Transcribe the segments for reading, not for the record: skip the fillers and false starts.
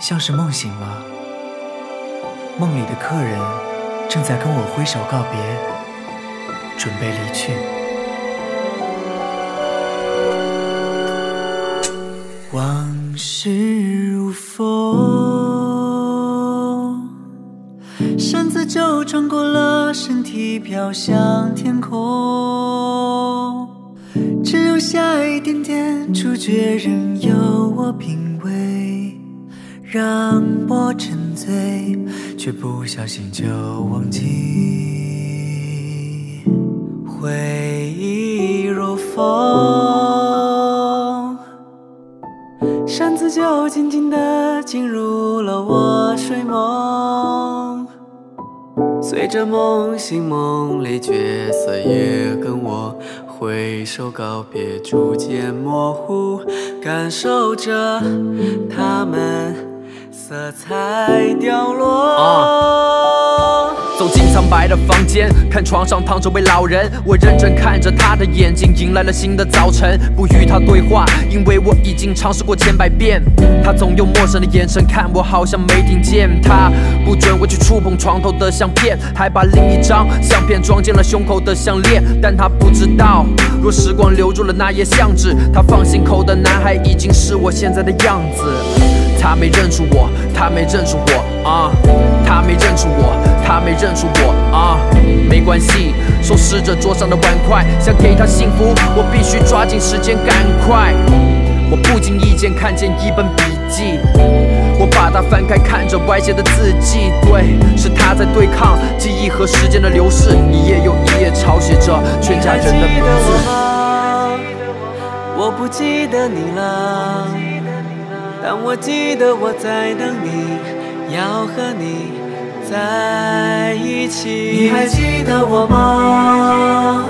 像是梦醒了，梦里的客人正在跟我挥手告别，准备离去。往事如风，身子就转过了身体，飘向天空，只留下一点点触觉，任由我品味，让我沉醉，却不小心就忘记。回忆如风，擅自就紧紧地进入了我睡梦，随着梦醒梦里角色也跟我挥手告别，逐渐模糊，感受着他们色彩掉落。走进苍白的房间，看床上躺着位老人，我认真看着他的眼睛，迎来了新的早晨。不与他对话，因为我已经尝试过千百遍。他总用陌生的眼神看我，好像没听见。他不准我去触碰床头的相片，还把另一张相片装进了胸口的项链。但他不知道，若时光留住了那页相纸，他放心口的男孩已经是我现在的样子。他没认出我，他没认出我啊，他没认出我，他没认出我啊。没关系，收拾着桌上的碗筷，想给他幸福，我必须抓紧时间，赶快。我不经意间看见一本笔记，我把它翻开，看着歪斜的字迹，对，是他在对抗记忆和时间的流逝，一页又一页抄写着全家人的名字。我不记得你了，但我记得我在等你，要和你在一起。你还记得我吗？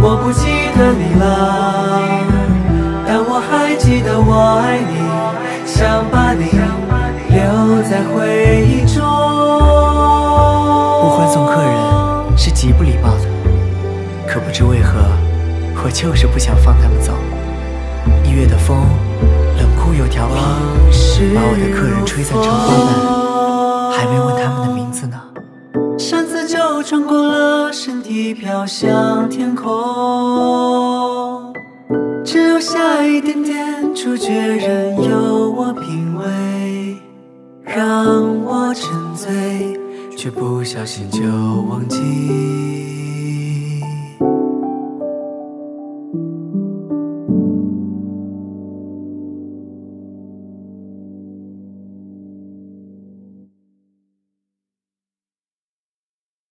我不记得你了，但我还记得我爱你，想把你留在回忆中。不欢送客人是极不礼貌的，可不知为何，我就是不想放他们走。一月的风冷酷又调皮，把我的客人吹散成花瓣，还没问他们的名字呢。擅自就穿过了身体，飘向天空，只留下一点点触觉，任由我品味，让我沉醉，却不小心就忘记。